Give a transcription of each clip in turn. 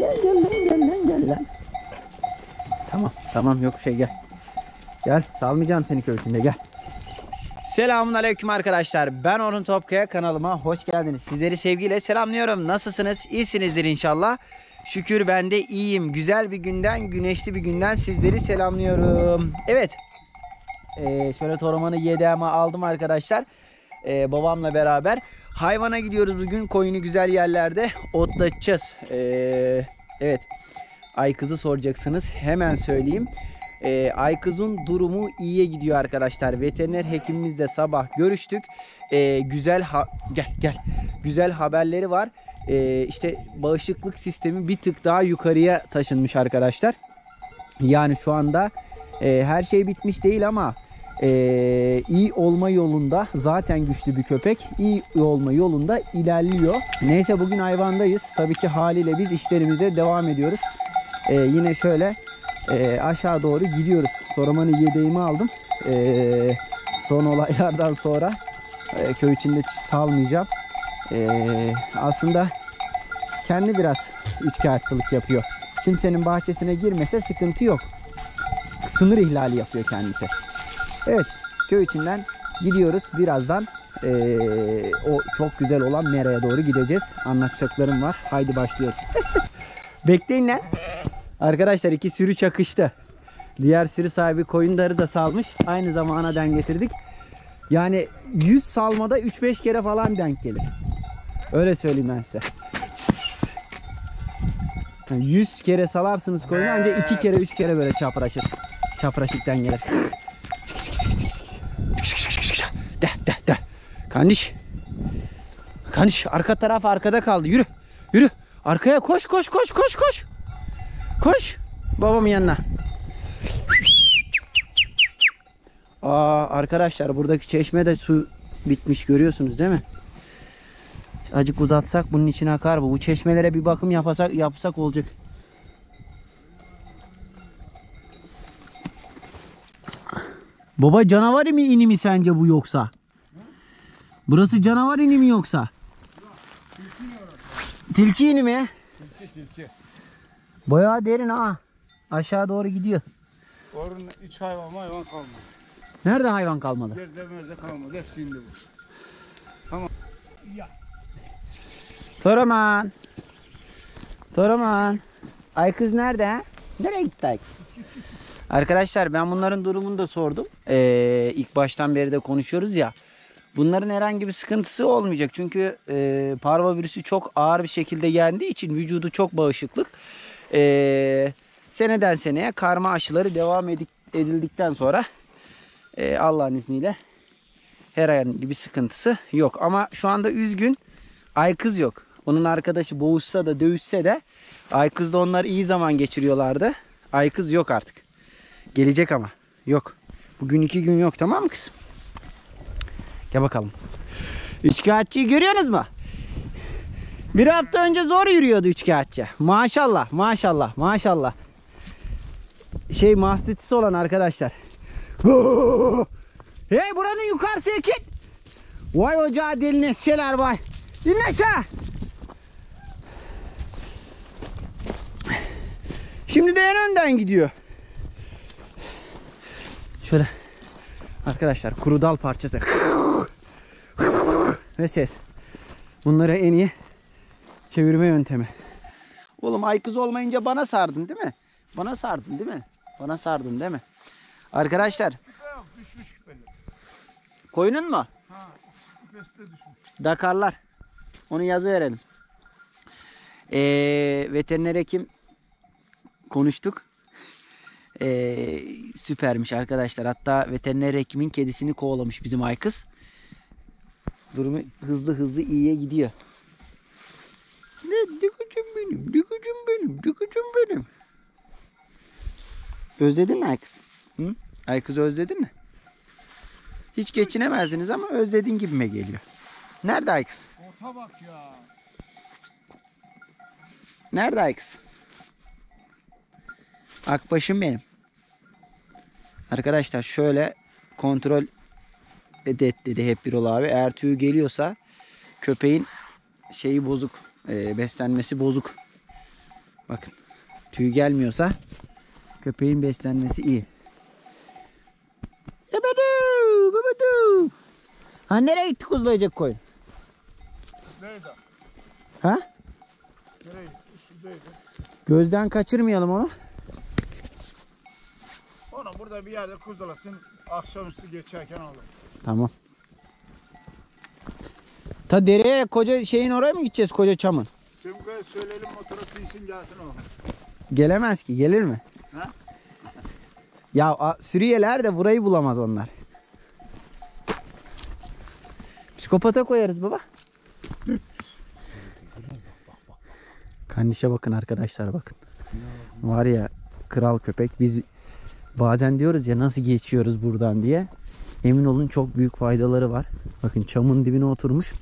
Gel lan. Tamam yok şey gel. Gel salmayacağım seni köşkünde gel. Selamun aleyküm arkadaşlar. Ben Orhun Topkaya, kanalıma hoş geldiniz. Sizleri sevgiyle selamlıyorum. Nasılsınız? İyisinizdir inşallah. Şükür ben de iyiyim. Güzel bir günden, güneşli bir günden sizleri selamlıyorum. Evet. Şöyle Toroman'ı yedeğime aldım arkadaşlar. Babamla beraber hayvana gidiyoruz bugün. Koyunu güzel yerlerde otlatacağız. Evet. Aykız'ı soracaksınız. Hemen söyleyeyim. Aykız'ın durumu iyiye gidiyor arkadaşlar. Veteriner hekimimizle sabah görüştük. Güzel haberleri var. İşte bağışıklık sistemi bir tık daha yukarıya taşınmış arkadaşlar. Yani şu anda her şey bitmiş değil ama iyi olma yolunda. Zaten güçlü bir köpek, iyi olma yolunda ilerliyor. Neyse, bugün hayvandayız. Tabii ki haliyle biz işlerimize devam ediyoruz. Yine şöyle aşağı doğru gidiyoruz. Toroman'ı yedeğimi aldım. Son olaylardan sonra köy içinde salmayacağım. Aslında kendi biraz içkiyatçılık yapıyor. Kimsenin bahçesine girmese sıkıntı yok. Sınır ihlali yapıyor kendisi. Evet, köy içinden gidiyoruz. Birazdan o çok güzel olan nereye doğru gideceğiz. Anlatacaklarım var. Haydi başlıyoruz. Bekleyin lan. Arkadaşlar, iki sürü çakıştı. Diğer sürü sahibi koyunları da salmış. Aynı zamana denk getirdik. Yani 100 salmada 3-5 kere falan denk gelir. Öyle söyleyeyim ben size. 100 kere salarsınız koyunu, ancak 2 kere 3 kere böyle çapraşır. Çapraşıktan gelir. De. Kandiş arka taraf arkada kaldı. Yürü. Arkaya koş. Koş babamın yanına. Arkadaşlar, buradaki çeşmede su bitmiş, görüyorsunuz değil mi? Azıcık uzatsak bunun içine akar bu. Bu çeşmelere bir bakım yapsak olacak. Baba, canavar ini mi sence bu yoksa? Burası canavar ini mi yoksa? Tilki ini mi? Tilki. Bayağı derin ha. Aşağı doğru gidiyor. Orada hiç hayvan kalmadı. Nerede hayvan kalmadı? Yerde kalmadı. Hepsi indi bu. Tamam. Ya. Toroman. Aykız nerede ha? Nereye gitti Aykız? Arkadaşlar, ben bunların durumunu da sordum. İlk baştan beri de konuşuyoruz ya. Bunların herhangi bir sıkıntısı olmayacak. Çünkü parvovirüsü çok ağır bir şekilde yendiği için vücudu çok bağışıklık. Seneden seneye karma aşıları devam edildikten sonra Allah'ın izniyle herhangi bir sıkıntısı yok. Ama şu anda üzgün, Aykız yok. Onun arkadaşı boğuşsa da dövüşse de Aykız'da onlar iyi zaman geçiriyorlardı. Aykız yok artık. Gelecek ama yok. Bugün 2 gün yok, tamam mı kızım? Gel bakalım. Üçkağıtçıyı görüyorsunuz mu? Bir hafta önce zor yürüyordu üçkağıtçı. Maşallah. Şey, mastitisi olan arkadaşlar. Hey, buranın yukarısı ekik. Vay ocağı deline şeyler vay. İn aşağı. Şimdi de en önden gidiyor. Şöyle. Arkadaşlar, kuru dal parçası. Ve ses. Bunları en iyi çevirme yöntemi. Oğlum, Aykız olmayınca bana sardın değil mi? Arkadaşlar. Düşmüş küpeler. Koyunun mu? Ha, küpesi de düşmüş. Dakarlar. Onu yazıverelim. Veteriner hekim konuştuk. Süpermiş arkadaşlar. Hatta veteriner hekimin kedisini kovalamış bizim Aykız. Durumu hızlı iyiye gidiyor. Dikücüm benim. Özledin mi Aykız? Hı? Aykız'ı özledin mi? Hiç geçinemezdiniz ama özledin gibime geliyor. Nerede Aykız? Ota bak ya. Nerede Aykız? Akbaşım benim. Arkadaşlar, şöyle kontrol et dedi hep bir ol abi. Eğer tüyü geliyorsa köpeğin şeyi bozuk. Beslenmesi bozuk. Bakın tüy gelmiyorsa köpeğin beslenmesi iyi. Ebedü, ebedü. Ha nereye gitti kuzulayacak koyun? Neydi? Ha? Nereydi? Üstündeydi. Gözden kaçırmayalım onu. Onu burada bir yerde kuzulasın. Akşamüstü geçerken alırız. Tamam. Ta dereye, koca şeyin oraya mı gideceğiz, koca çamın? Simge'ye söyleyelim motora binsin gelsin o. Gelemez ki, gelir mi? Ha? Ya sürüyeler de burayı bulamaz onlar. Psikopata koyarız baba. Kandiş'e bakın arkadaşlar, bakın. Var ya kral köpek, biz bazen diyoruz ya nasıl geçiyoruz buradan diye. Emin olun çok büyük faydaları var. Bakın çamın dibine oturmuş.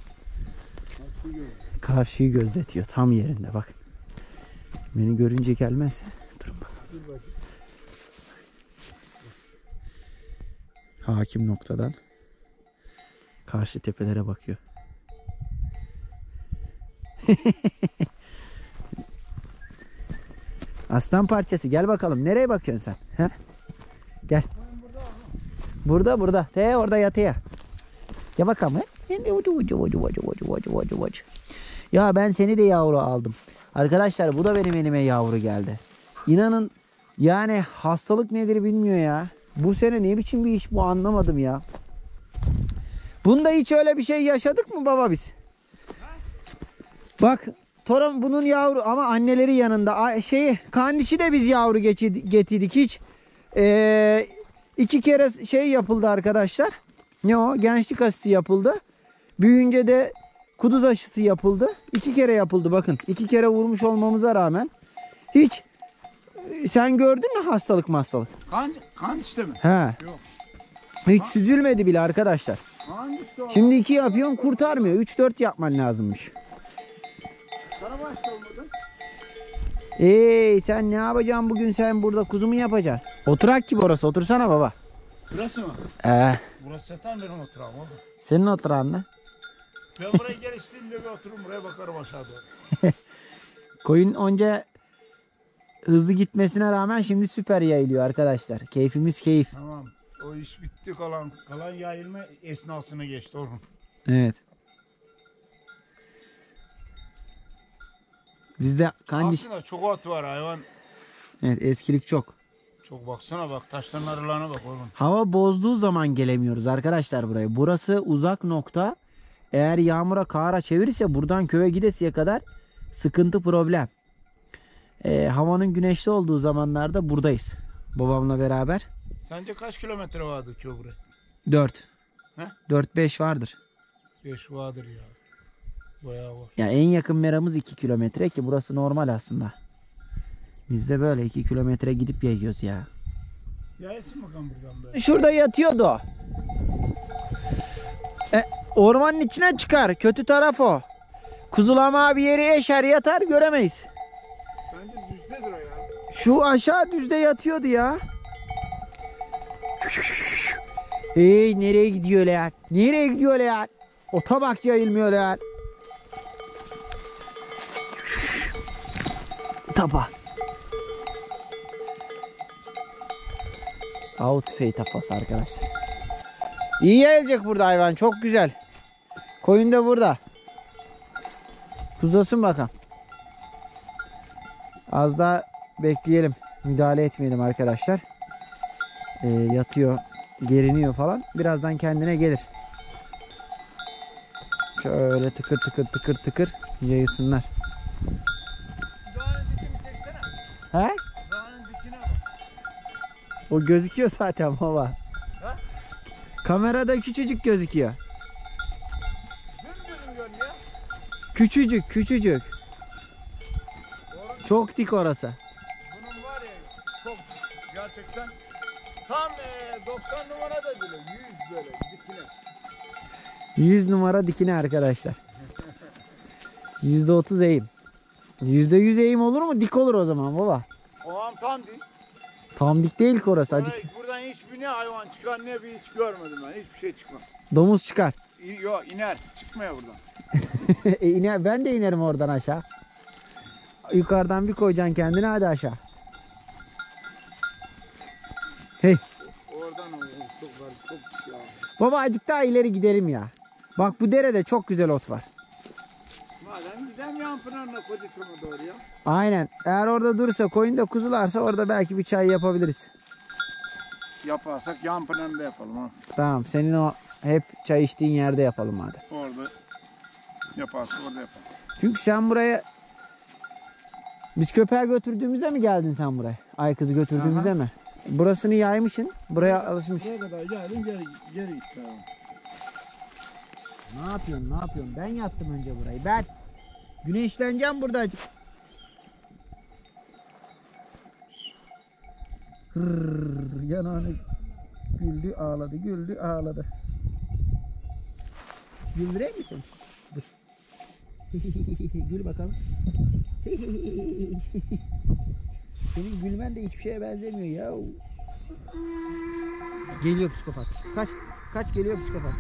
Karşıyı gözletiyor tam yerinde bakın. Beni görünce gelmezse durun bakalım. Hakim noktadan karşı tepelere bakıyor. Aslan parçası gel bakalım. Nereye bakıyorsun sen? He? Gel. Burada burada. Te orada yatıyor. Gel bakalım. He? Ya ben seni de yavru aldım. Arkadaşlar bu da benim elime yavru geldi. İnanın yani hastalık nedir bilmiyor ya. Bu sene ne biçim bir iş bu, anlamadım ya. Bunda hiç öyle bir şey yaşadık mı baba biz? Bak Toram bunun yavru ama anneleri yanında. Şeyi Kandiş'i de biz yavru getirdik hiç. İki kere şey yapıldı arkadaşlar. Ne o? Gençlik aşısı yapıldı. Büyüyünce de kuduz aşısı yapıldı. İki kere yapıldı bakın. İki kere vurmuş olmamıza rağmen. Hiç sen gördün mü hastalık mastalık? Kandiş'te mi? He. Yok. Hiç süzülmedi bile arkadaşlar. Şimdi iki yapıyorsun kurtarmıyor. 3-4 yapman lazımmış. Sen ne yapacaksın bugün, sen burada kuzu mu yapacaksın? Oturak gibi orası, otursana baba. Burası mı? Burası tam benim oturağım oğlum. Senin oturağın ne? Ben buraya geliştiğimde bir otururum, buraya bakarım aşağı doğru. Koyun onca hızlı gitmesine rağmen şimdi süper yayılıyor arkadaşlar. Keyfimiz keyif. Tamam. O iş bitti, kalan yayılma esnasını geçti Orhun. Evet. Bizde Kandiş... Aslında çok ot var hayvan. Evet eskilik çok. Çok baksana bak taşların aralarına bak oğlum. Hava bozduğu zaman gelemiyoruz arkadaşlar buraya. Burası uzak nokta. Eğer yağmura kara çevirirse buradan köye gidesiye kadar sıkıntı problem. Havanın güneşli olduğu zamanlarda buradayız. Babamla beraber. Sence kaç kilometre vardı köy buraya? 4. 4-5 vardır. 5 vardır ya. Bayağı var. Ya en yakın meramız 2 kilometre ki burası normal aslında. Biz de böyle 2 kilometre gidip yayıyoruz ya. Yaysın bakalım buradan böyle. Şurada yatıyordu o. Ormanın içine çıkar. Kötü taraf o. Kuzulama bir yeri eşer yatar göremeyiz. Bence düzdedir o ya. Şu aşağı düzde yatıyordu ya. Nereye gidiyor lan? Nereye gidiyor lan? O tabak yayılmıyor lan. Tapa. Av tüfeği tapası arkadaşlar. İyi yayılacak burada hayvan, çok güzel. Koyun da burada. Kuzlasın bakalım. Az daha bekleyelim. Müdahale etmeyelim arkadaşlar. Yatıyor, geriniyor falan. Birazdan kendine gelir. Şöyle tıkır tıkır tıkır tıkır yayılsınlar. He? O gözüküyor zaten baba. Ha? Kamerada küçücük gözüküyor. Küçücük küçücük. Doğru. Çok dik orası. Bunun var ya çok gerçekten tam 90 numara da böyle 100 böyle dikine. 100 numara dikine arkadaşlar. %30 eğim. %100 eğim olur mu? Dik olur o zaman baba. O an tam dik. Tam dik değil ki orası. Buradan hiçbir ne hayvan çıkar ne bir hiç görmedim ben. Hiçbir şey çıkmaz. Domuz çıkar. Yok iner. Çıkmıyor buradan. İner. Ben de inerim oradan aşağı. Yukarıdan bir koyacaksın kendini, hadi aşağı. Hey. Oradan o çok var, çok ya. Baba azıcık daha ileri gidelim ya. Bak bu derede çok güzel ot var. Madem gidelim yan pınarına koyacağım doğru ya. Aynen. Eğer orada durursa, koyun da kuzularsa orada belki bir çay yapabiliriz. Yaparsak yan pınarında yapalım ha. Tamam, senin o hep çay içtiğin yerde yapalım hadi. Orada yaparsak orada yapalım. Çünkü sen buraya biz köpeğe götürdüğümüzde mi geldin sen buraya? Aykız'ı götürdüğümüzde mi? Burasını yaymışsın, buraya alışmış. Buraya kadar geldin, geri git. Ne yapıyorsun, ne yapıyorsun? Ben yattım önce burayı, ben. Güneşleneceğim burada acık. Hırrrr, yanağını güldü, ağladı, güldü, ağladı. Güldüreyim misin? Dur. Gül bakalım. Senin gülmen de hiçbir şeye benzemiyor ya. Geliyor psikopat. Kaç, kaç geliyor psikopat.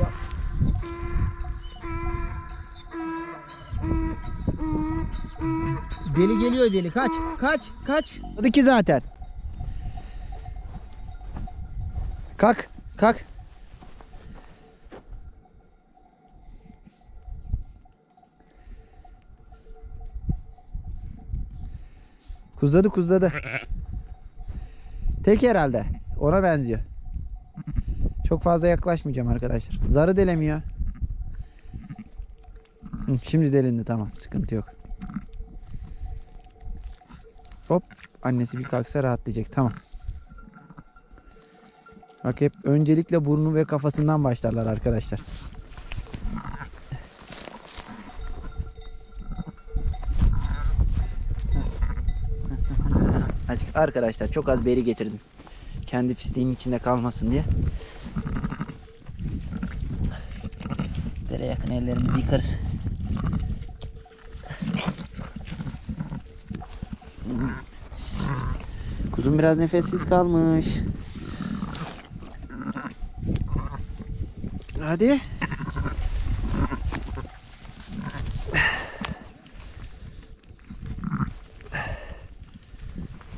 Ya. Deli geliyor deli. Kaç, kaç, kaç. Hadi ki zaten. Kalk, kalk. Kuzladı kuzladı. Tek herhalde. Ona benziyor. Çok fazla yaklaşmayacağım arkadaşlar. Zarı delemiyor. Şimdi delindi, tamam. Sıkıntı yok. Hop. Annesi bir kalksa rahatlayacak. Tamam. Bak hep öncelikle burnu ve kafasından başlarlar arkadaşlar. Arkadaşlar çok az beri getirdim. Kendi pisliğinin içinde kalmasın diye. Dere yakın ellerimizi yıkarız. Kuzum biraz nefessiz kalmış. Hadi.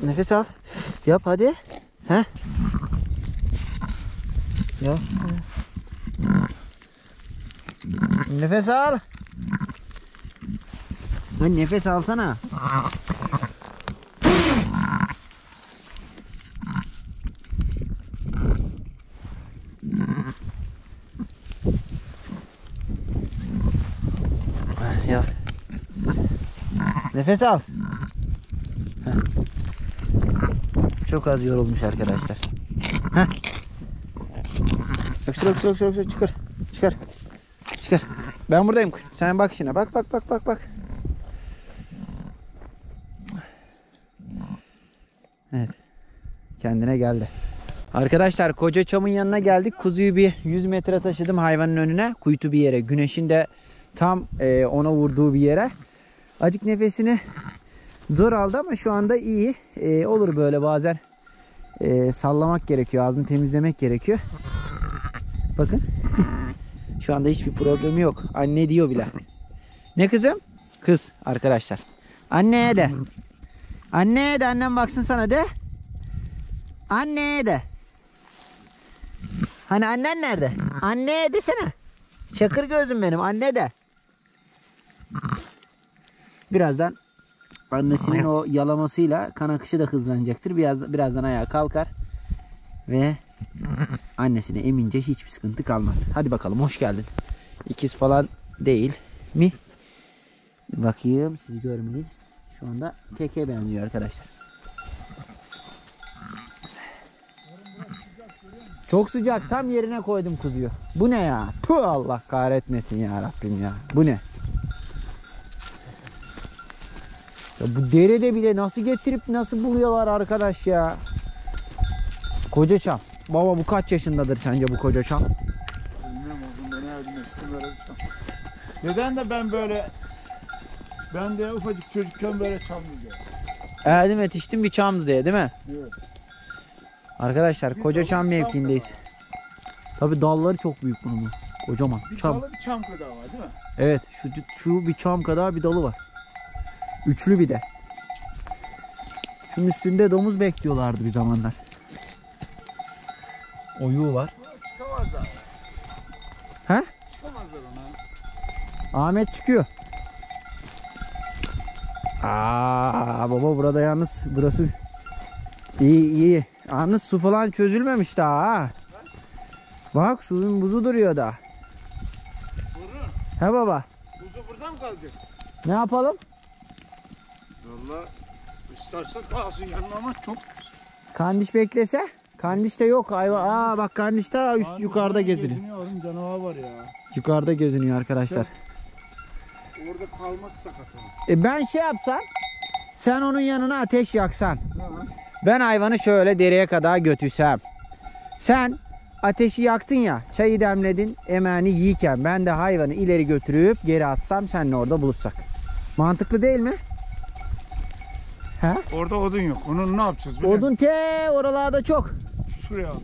Nefes al. Yap hadi. He? Ya. Nefes al. Lan nefes alsana. Ya. Nefes al. Çok az yorulmuş arkadaşlar. Heh. Öksür öksür öksür öksür, çıkar. Çıkar. Çıkar. Ben buradayım. Sen bak işine. Bak bak bak bak bak. Evet. Kendine geldi. Arkadaşlar koca çamın yanına geldik. Kuzuyu bir 100 metre taşıdım hayvanın önüne. Kuytu bir yere. Güneşin de tam ona vurduğu bir yere. Acık nefesini zor aldı ama şu anda iyi. Olur böyle bazen. Sallamak gerekiyor. Ağzını temizlemek gerekiyor. Bakın. Şu anda hiçbir problemi yok. Anne diyor bile. Ne kızım? Kız arkadaşlar. Anne de. Anne de, annem baksın sana de. Anne de. Hani annen nerede? Anne desene. Çakır gözüm benim. Anne de. Birazdan annesinin o yalamasıyla kan akışı da hızlanacaktır. Birazdan ayağa kalkar ve annesine emince hiçbir sıkıntı kalmaz. Hadi bakalım, hoş geldin. İkiz falan değil mi? Bakayım, siz görmeyin. Şu anda teke benziyor arkadaşlar. Çok sıcak, tam yerine koydum kuzuyu. Bu ne ya? Tüh, Allah kahretmesin ya Rabbim ya. Bu ne? Ya bu derede bile nasıl getirip nasıl buluyorlar arkadaş ya. Koca çam. Baba bu kaç yaşındadır sence bu koca çam? Bilmiyorum oğlum, beni evlenmiştim böyle bir çam. Neden de ben de ufacık çocukken böyle çamdı diye. Evlendim yetiştim bir çamdı diye değil mi? Evet. Arkadaşlar bir koca çam mevkiindeyiz. Tabi dalları çok büyük bunun. Kocaman. Bir çam. Dalı bir çam kadar var değil mi? Evet, şu bir çam kadar bir dalı var. Üçlü bir de. Şunun üstünde domuz bekliyorlardı bir zamanlar. Oyuğu var. Çıkamazlar. He? Çıkamazlar ona. Ahmet çıkıyor. Aa baba burada yalnız burası iyi iyi. Yalnız su falan çözülmemiş daha ha. Bak suyun buzu duruyor daha. Durur. He baba. Buzu burada mı kalacak? Ne yapalım? Vallahi istersen kalsın yanına ama çok. Kandiş beklese? Kandiş de yok. Ayva. Aa bak kandiş daha üst yukarıda geziniyor. Canavar var ya. Yukarıda geziniyor arkadaşlar. Orada kalması sakat. Ben şey yapsam, sen onun yanına ateş yaksan. Tamam. Ben hayvanı şöyle dereye kadar götürsem. Sen ateşi yaktın ya, çayı demledin, emeğini yiyken ben de hayvanı ileri götürüp geri atsam seninle orada buluşsak. Mantıklı değil mi? He? Orada odun yok. Onun ne yapacağız? Odun te oralarda çok. Şuraya al.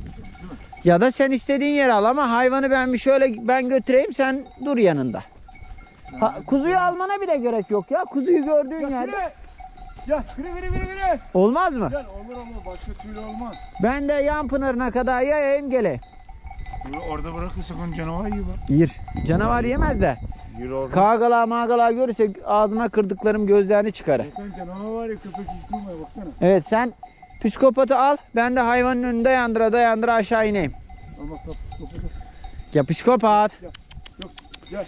Ya da sen istediğin yere al ama hayvanı ben bir şöyle ben götüreyim sen dur yanında. Ha, kuzuyu almana bile gerek yok ya. Kuzuyu gördüğün yerde. Ya gire. Olmaz mı? Gel, olur ama başka türlü olmaz. Ben de yan pınarına kadar yayayım gele. Orada bırakırsak onu canavar yiyor bak. Yer. Canavar yemez de. Kağgala mağgala görürse ağzına kırdıklarım gözlerini çıkarır. Zaten canavar var ya köpek yıkılmaya baksana. Evet sen psikopatı al. Ben de hayvanın önünde yandıra aşağı ineyim. Ama psikopat. Ya psikopat. Yok gel.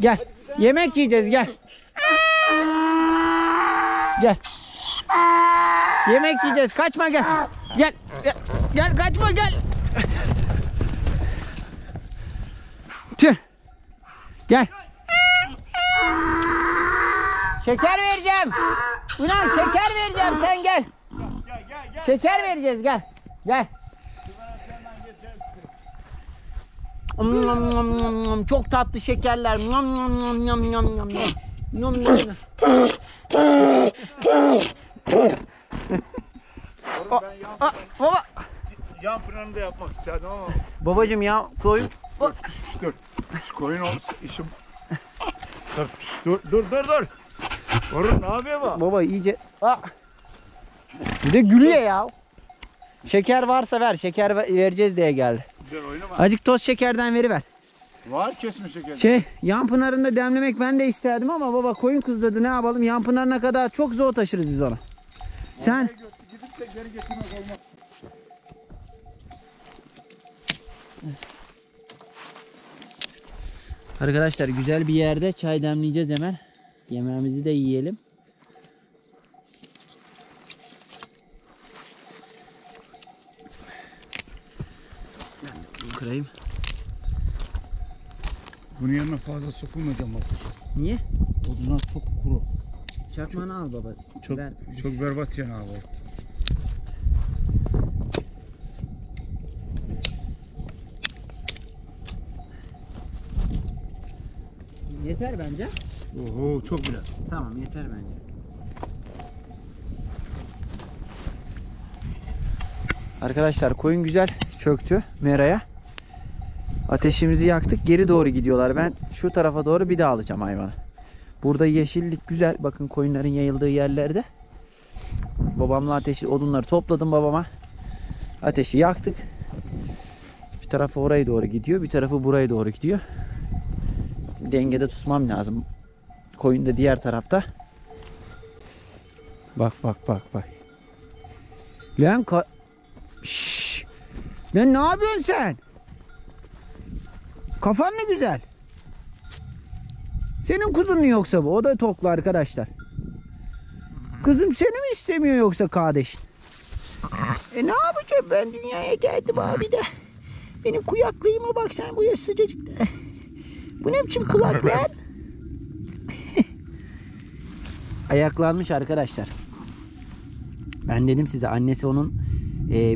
Gel. Yemek yiyeceğiz gel. Gel. Yemek yiyeceğiz. Kaçma gel. Gel kaçma gel. Tüh. Gel. Şeker vereceğim. Ulan şeker vereceğim sen gel. Şeker vereceğiz gel. Gel. Çok tatlı şekerler. Baba. Yan pınarını da yapmak isterdim ama. Babacım ya koyun. Dur. Koyun olsun işim. Dur. Orhun ne yapıyor baba? Baba iyice. Bir de gülüyor ya. Şeker varsa ver. Şeker vereceğiz diye geldi. Azıcık toz şekerden veriver. Var kesme şeker. Yan pınarında demlemek ben de isterdim ama baba koyun kızladı ne yapalım? Yan pınarına kadar çok zor taşırız biz onu. Sen gidip de geri getirmek olmaz. Arkadaşlar güzel bir yerde çay demleyeceğiz hemen. Yemeğimizi de yiyelim. Kırayım. Bunun yanına fazla sokulmayacağım bak. Niye? Odunlar çok kuru. Çakmanı al baba. Çok berbat yani abi. Yeter bence. Oho çok bile. Tamam yeter bence. Arkadaşlar koyun güzel çöktü meraya. Ateşimizi yaktık. Geri doğru gidiyorlar. Ben şu tarafa doğru bir daha alacağım hayvanı. Burada yeşillik güzel. Bakın koyunların yayıldığı yerlerde. Babamla ateşi, odunları topladım babama. Ateşi yaktık. Bir tarafı oraya doğru gidiyor. Bir tarafı buraya doğru gidiyor. Dengede tutmam lazım. Koyun da diğer tarafta. Bak. Lan şşş. Lan ne yapıyorsun sen? Kafan ne güzel. Senin kuzun yoksa bu. O da toklu arkadaşlar. Kızım seni mi istemiyor yoksa kardeşin? Ne yapacağım ben dünyaya geldim abi de. Benim kuyaklığıma bak sen bu ya sıcacıkta. Bu ne biçim kulaklar? Ayaklanmış arkadaşlar. Ben dedim size annesi onun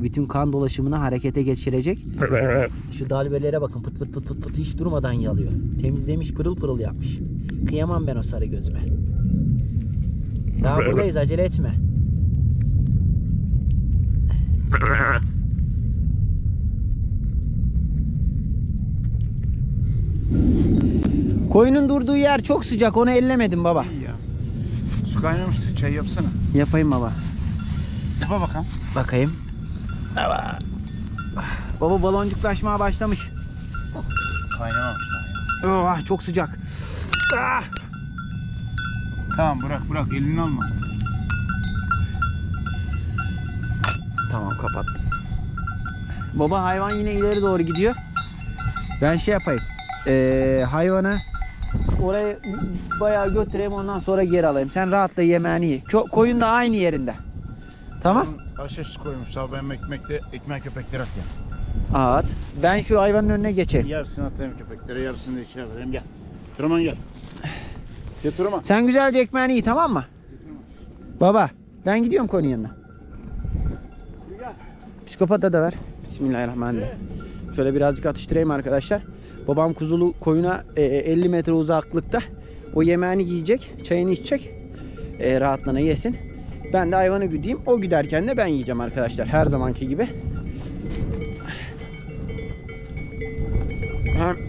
bütün kan dolaşımını harekete geçirecek. Şu dalbelere bakın pıt pıt hiç durmadan yalıyor. Temizlemiş pırıl pırıl yapmış. Kıyamam ben o sarı gözüme. Daha buradayız acele etme. Koyunun durduğu yer çok sıcak, onu ellemedim baba. İyi ya. Su kaynamıştır, çay yapsana. Yapayım baba. Yapa bakalım. Bakayım. Baba. Baba baloncuklaşmaya başlamış. Kaynamamış daha ya. Oh, çok sıcak. Ah. Tamam bırak elini alma. Tamam kapattım. Baba hayvan yine ileri doğru gidiyor. Ben şey yapayım. Hayvanı oraya bayağı götüreyim, ondan sonra geri alayım. Sen rahatla yemeğini ye. Koyun da aynı yerinde. Tamam. Aşağısı koymuşlar. Ben ekmek köpeklere atayım. At. Ben şu hayvanın önüne geçeyim. Yarısını atayım köpeklere, yarısını da içine vereyim. Gel. Toroman gel. Gel Toroman. Sen güzelce ekmeğini ye, tamam mı? Baba ben gidiyorum koyunun yanına. Psikopata da ver. Bismillahirrahmanirrahim. Şöyle birazcık atıştırayım arkadaşlar. Babam kuzulu koyuna 50 metre uzaklıkta. O yemeğini yiyecek, çayını içecek. Rahatlana yesin. Ben de hayvanı güdeyim. O güderken de ben yiyeceğim arkadaşlar. Her zamanki gibi.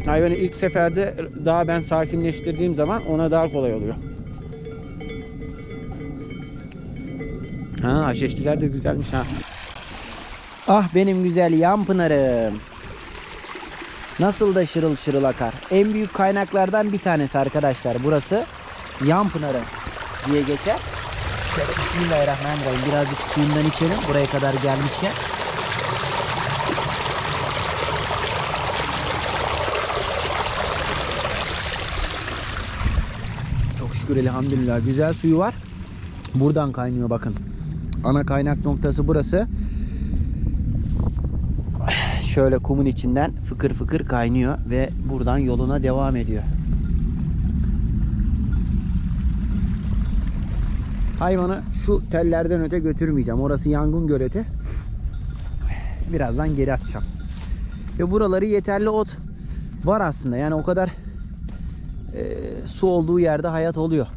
Hayvanı ilk seferde daha ben sakinleştirdiğim zaman ona daha kolay oluyor. Ha, aşeştiler de güzelmiş ha. Ah benim güzel yan pınarım. Nasıl da şırıl şırıl akar. En büyük kaynaklardan bir tanesi arkadaşlar. Burası yan pınarı diye geçer. Şöyle bismillahirrahmanirrahim. Birazcık suyundan içelim. Buraya kadar gelmişken. Çok şükür elhamdülillah. Güzel suyu var. Buradan kaynıyor bakın. Ana kaynak noktası burası. Şöyle kumun içinden fıkır fıkır kaynıyor ve buradan yoluna devam ediyor. Hayvanı şu tellerden öte götürmeyeceğim. Orası yangın göleti. Birazdan geri atacağım. Ve buraları yeterli ot var aslında. Yani o kadar su olduğu yerde hayat oluyor.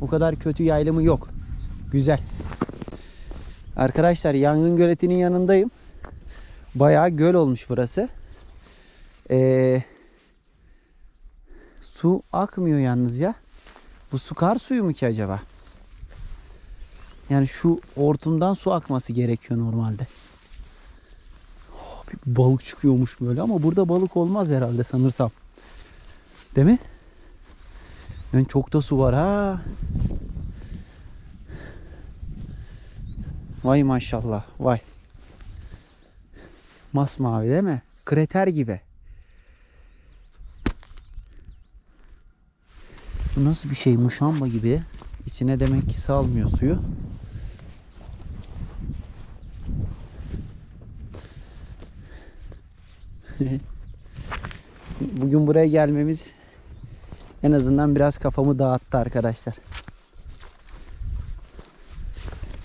O kadar kötü yayılımı yok. Güzel. Arkadaşlar yangın göletinin yanındayım. Bayağı göl olmuş burası. Su akmıyor yalnız ya. Bu su kar suyu mu ki acaba? Yani şu hortumdan su akması gerekiyor normalde. Oh, bir balık çıkıyormuş böyle ama burada balık olmaz herhalde sanırsam. Değil mi? Yani çok da su var ha. Vay maşallah vay. Masmavi değil mi? Krater gibi. Bu nasıl bir şey? Muşamba gibi. İçine demek ki salmıyor suyu. Bugün buraya gelmemiz en azından biraz kafamı dağıttı arkadaşlar.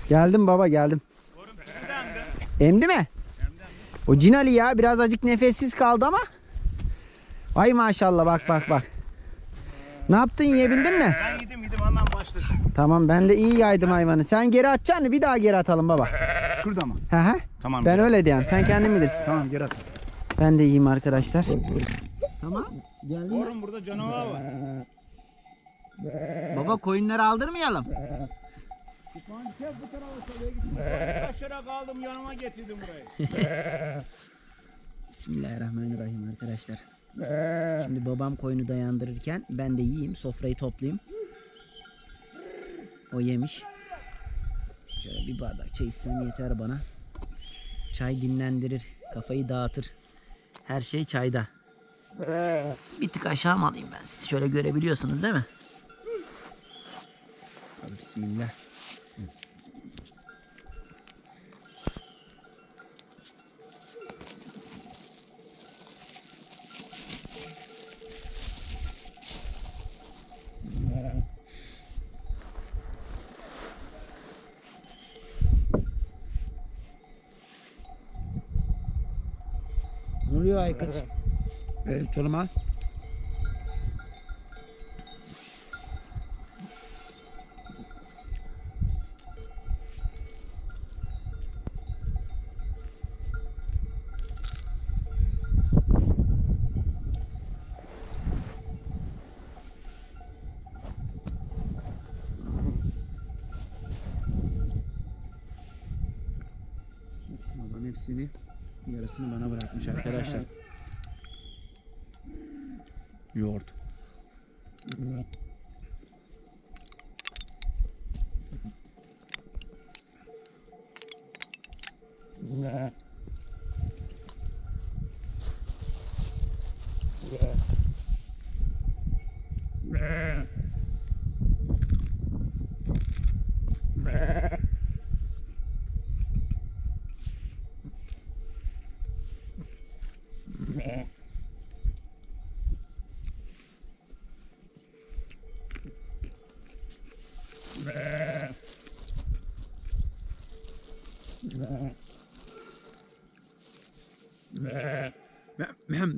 Geldim baba geldim. Emdi mi? O Cin Ali ya biraz acık nefessiz kaldı ama. Ay maşallah bak. Ne yaptın, yiyebildin mi? Ben yedim anam başlasın. Tamam ben de iyi yaydım hayvanı. Sen geri atacaksın, bir daha geri atalım baba. Şurada mı? He. Tamam. Ben öyle diyeyim. Sen kendin bilirsin. Tamam geri at. Ben de yiyeyim arkadaşlar. Tamam. Geldim. Oğlum burada canavar var. Baba koyunları aldırmayalım. Mantık bu tarafa şöyle gittim. Aşağıya kaldım, yanıma getirdim burayı. Bismillahirrahmanirrahim arkadaşlar. Şimdi babam koyunu dayandırırken ben de yiyeyim, sofrayı toplayayım. O yemiş. Şöyle bir bardak çay içsem yeter bana. Çay dinlendirir, kafayı dağıtır. Her şey çayda. Bir tık aşağı mı alayım ben sizi? Şöyle görebiliyorsunuz değil mi? Hadi bismillah. Vuruyor Aykız. Çoruma. hepsini, yarısını bana bırakmış arkadaşlar. Yoğurt.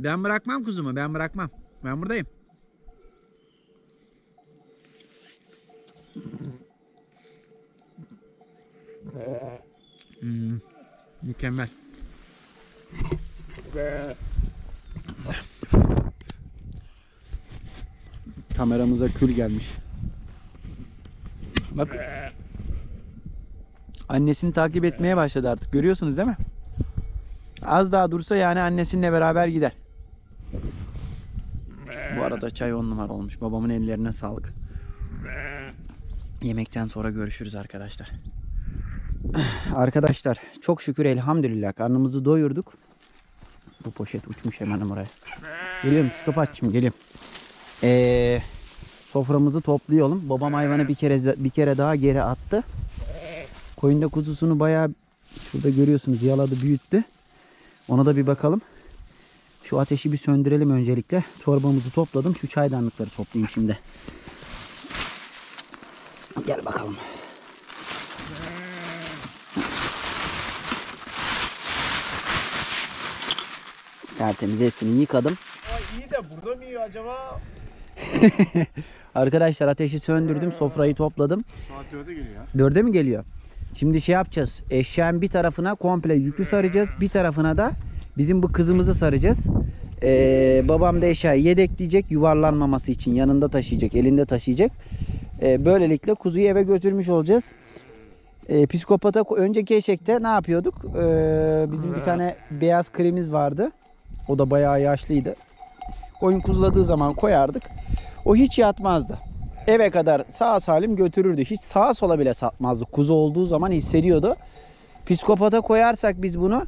Ben bırakmam kuzumu, ben bırakmam. Ben buradayım. Mükemmel. Kameramıza kül gelmiş. Bak. Annesini takip etmeye başladı artık. Görüyorsunuz değil mi? Az daha dursa yani annesinle beraber gider. Bu arada çay 10 numara olmuş. Babamın ellerine sağlık. Yemekten sonra görüşürüz arkadaşlar. Arkadaşlar çok şükür elhamdülillah karnımızı doyurduk. Bu poşet uçmuş hemen oraya. Geliyorum Stopatçım, geliyorum. Soframızı toplayalım. Babam hayvanı bir kere daha geri attı. Koyunda kuzusunu bayağı şurada görüyorsunuz yaladı, büyüttü. Ona da bir bakalım. Şu ateşi bir söndürelim öncelikle. Torbamızı topladım. Şu çaydanlıkları toplayayım şimdi. Gel bakalım. Tertemiz hepsini yıkadım. Ay iyi de burada mı yiyor acaba? Arkadaşlar ateşi söndürdüm. Sofrayı topladım. Saat 4'e geliyor. 4'e mi geliyor? Şimdi şey yapacağız. Eşeğin bir tarafına komple yükü saracağız. Bir tarafına da bizim bu kızımızı saracağız. Babam da eşeği yedekleyecek. Yuvarlanmaması için yanında taşıyacak. Elinde taşıyacak. Böylelikle kuzuyu eve götürmüş olacağız. Psikopata önceki eşekte ne yapıyorduk? Bizim bir tane beyaz kremiz vardı. O da bayağı yaşlıydı. Koyun kuzuladığı zaman koyardık. O hiç yatmazdı. Eve kadar sağ salim götürürdü. Hiç sağa sola bile satmazdı. Kuzu olduğu zaman hissediyordu. Psikopata koyarsak biz bunu,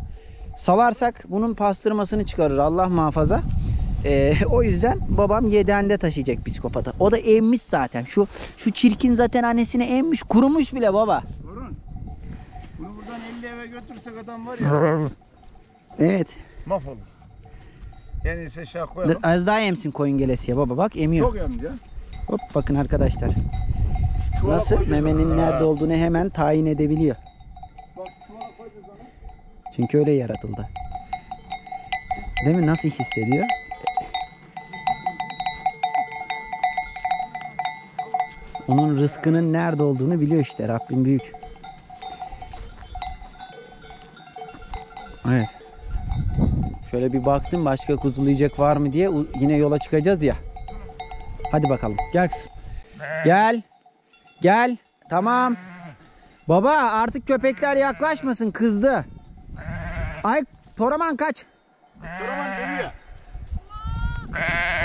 salarsak bunun pastırmasını çıkarır. Allah muhafaza. O yüzden babam yedende taşıyacak psikopata. O da emmiş zaten. Şu çirkin zaten annesine emmiş. Kurumuş bile baba. Sorun. Bunu buradan 50 eve götürsek adam var ya. Evet. Mahvolur. En iyisi aşağı koyalım. Az daha emsin koyun gelesiye baba. Bak emiyor. Çok emdi ya. Hop bakın arkadaşlar. Çuvala nasıl memenin nerede olduğunu hemen tayin edebiliyor. Bak, çünkü öyle yaratıldı. Değil mi? Nasıl hissediyor? Onun rızkının nerede olduğunu biliyor işte. Rabbim büyük. Evet. Şöyle bir baktım başka kuzulayacak var mı diye. Yine yola çıkacağız ya. Hadi bakalım. Gel kızım. Gel. Gel. Tamam. Baba artık köpekler yaklaşmasın. Kızdı. Ay Toroman kaç. Toroman geliyor.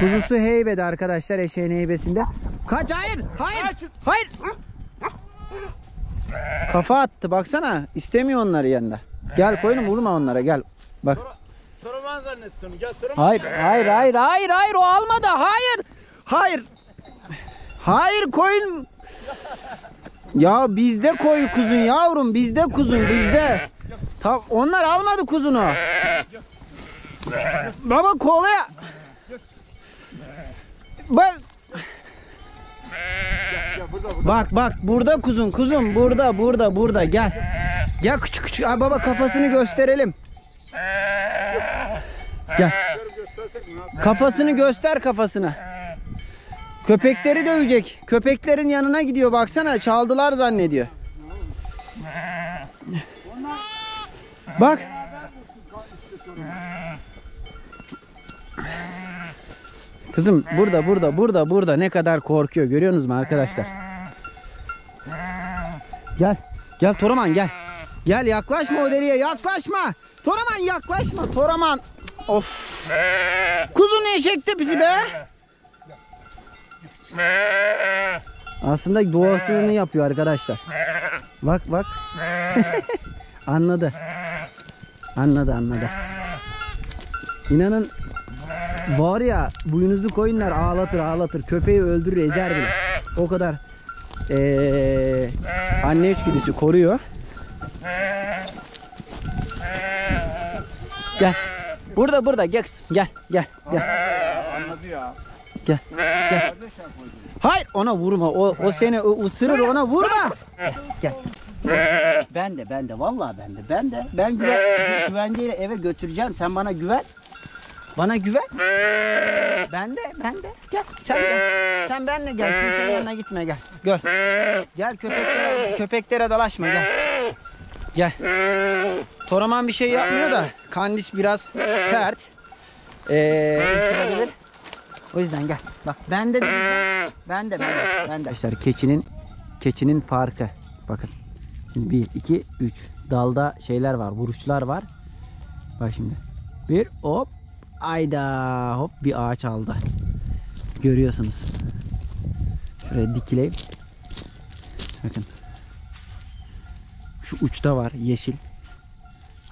Kuzusu heybede arkadaşlar. Eşeğin heybesinde. Kaç. Hayır. Hayır. Hayır. Kafa attı. Baksana. İstemiyor onları yanında. Gel koyun vurma onlara. Gel. Bak. Toroman zannettin. Gel Toroman. Hayır. Hayır. Hayır. Hayır. Hayır. O almadı. Hayır. Hayır. Hayır koyun. Ya bizde koyu kuzun yavrum. Bizde kuzun bizde. Tam onlar almadı kuzunu. Baba kolaya. Bak. Bak bak burada kuzun. Kuzum burada gel. Gel küçük küçük. Ay baba kafasını gösterelim. Gel. Kafasını göster kafasını. Köpekleri dövecek. Köpeklerin yanına gidiyor baksana. Çaldılar zannediyor. Bak. Kızım burada ne kadar korkuyor. Görüyorsunuz mu arkadaşlar? Gel. Gel Toroman gel. Gel, yaklaşma o deliye, yaklaşma. Toroman, yaklaşma Toroman. Of. Kuzu ne eşekti bizi be? Aslında doğasını yapıyor arkadaşlar. Bak bak. Anladı. Anladı, anladı. İnanın var ya, buyunuzu koyunlar ağlatır ağlatır. Köpeği öldürür, ezer bile. O kadar anne içgüdüsü koruyor. Gel. Burada burada gel kızım. Gel gel gel. Anladı ya. Gel. Gel. Hayır, ona vurma. O seni ısırır, ona vurma. Gel. Gel. Ben de vallahi ben de ben güvenceyle eve götüreceğim. Sen bana güven. Bana güven. Ben de gel. Sen gel. Sen benle gel. Köpeğin yanına gitme, gel. Gel. Gel, köpeklere dalaşma, gel. Gel. Toroman bir şey yapmıyor da Kandiş biraz sert. O yüzden gel. Bak ben de. Arkadaşlar keçinin farkı. Bakın. Şimdi 1 2 3 dalda şeyler var, vuruşlar var. Bak şimdi. Bir hop, ayda hop bir ağaç aldı. Görüyorsunuz. Şuraya dikileyim. Bakın. Şu uçta var yeşil.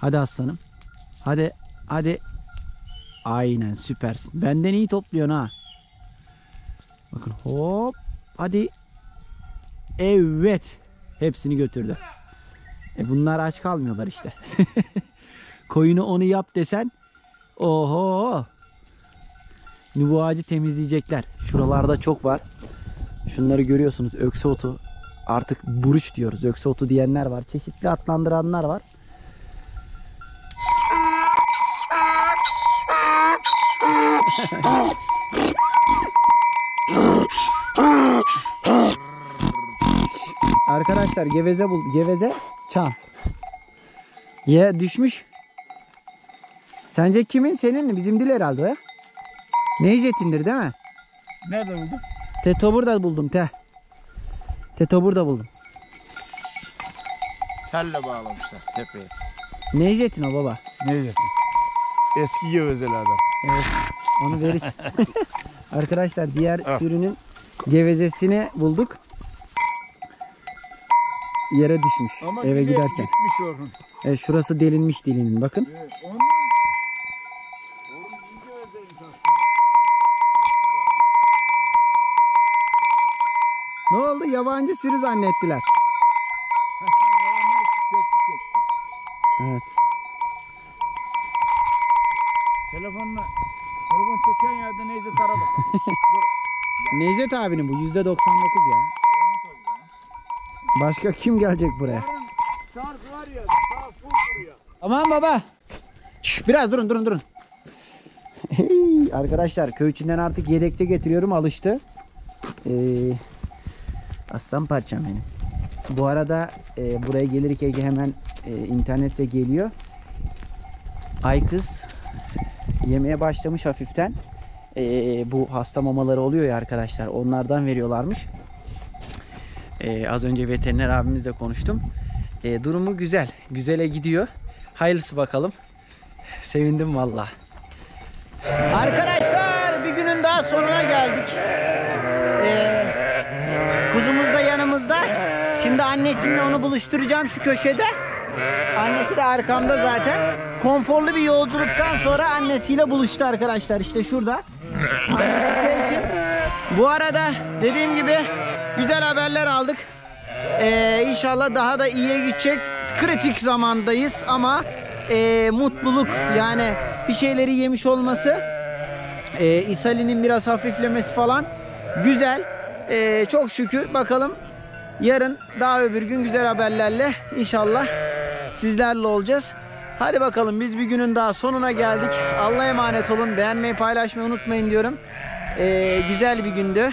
Hadi aslanım. Hadi hadi. Aynen, süpersin. Benden iyi topluyorsun ha. Bakın hop. Hadi. Evet. Hepsini götürdü. Bunlar aç kalmıyorlar işte. Koyunu onu yap desen. Oho. Bu ağacı temizleyecekler. Şuralarda çok var. Şunları görüyorsunuz. Ökse otu. Artık buruç diyoruz. Ökse otu diyenler var. Çeşitli adlandıranlar var. Arkadaşlar geveze bul, geveze çam. Ye düşmüş. Sence kimin? Senin mi? Bizim değil herhalde ya. Necdet'indir değil mi? Nerede buldun? Teto burada buldum te. Teto burada buldum. Telle bağlamışlar tepeye. Necdet'in o baba. Necdet'in. Eski gevezelerden. Evet. Onu veririz. Arkadaşlar diğer sürünün gevezesini bulduk. Yere düşmüş. Ama eve giderken. Şurası delinmiş dilinin. Bakın. Evet, ne oldu? Yabancı sürü zannettiler. Evet. Telefon çeken yerde Necdet aradı. Necdet abinin bu %99 ya. Başka kim gelecek buraya? Aman baba. Biraz durun. Arkadaşlar köy içinden artık yedekte getiriyorum, alıştı. Aslan parçam benim. Bu arada buraya gelirken hemen internette geliyor. Aykız yemeye başlamış hafiften. Bu hasta mamaları oluyor ya arkadaşlar, onlardan veriyorlarmış. Az önce veteriner abimizle konuştum. Durumu güzel. Güzele gidiyor. Hayırlısı bakalım. Sevindim valla. Arkadaşlar bir günün daha sonuna geldik. Kuzumuz da yanımızda. Şimdi annesinle onu buluşturacağım şu köşede. Annesi de arkamda zaten. Konforlu bir yolculuktan sonra annesiyle buluştu arkadaşlar. İşte şurada. Annesi sevsin. Bu arada dediğim gibi güzel haberler aldık. İnşallah daha da iyiye gidecek. Kritik zamandayız ama mutluluk, yani bir şeyleri yemiş olması, ishalinin biraz hafiflemesi falan güzel. Çok şükür. Bakalım yarın daha öbür gün güzel haberlerle inşallah sizlerle olacağız. Hadi bakalım, biz bir günün daha sonuna geldik. Allah'a emanet olun. Beğenmeyi, paylaşmayı unutmayın diyorum. Güzel bir gündü.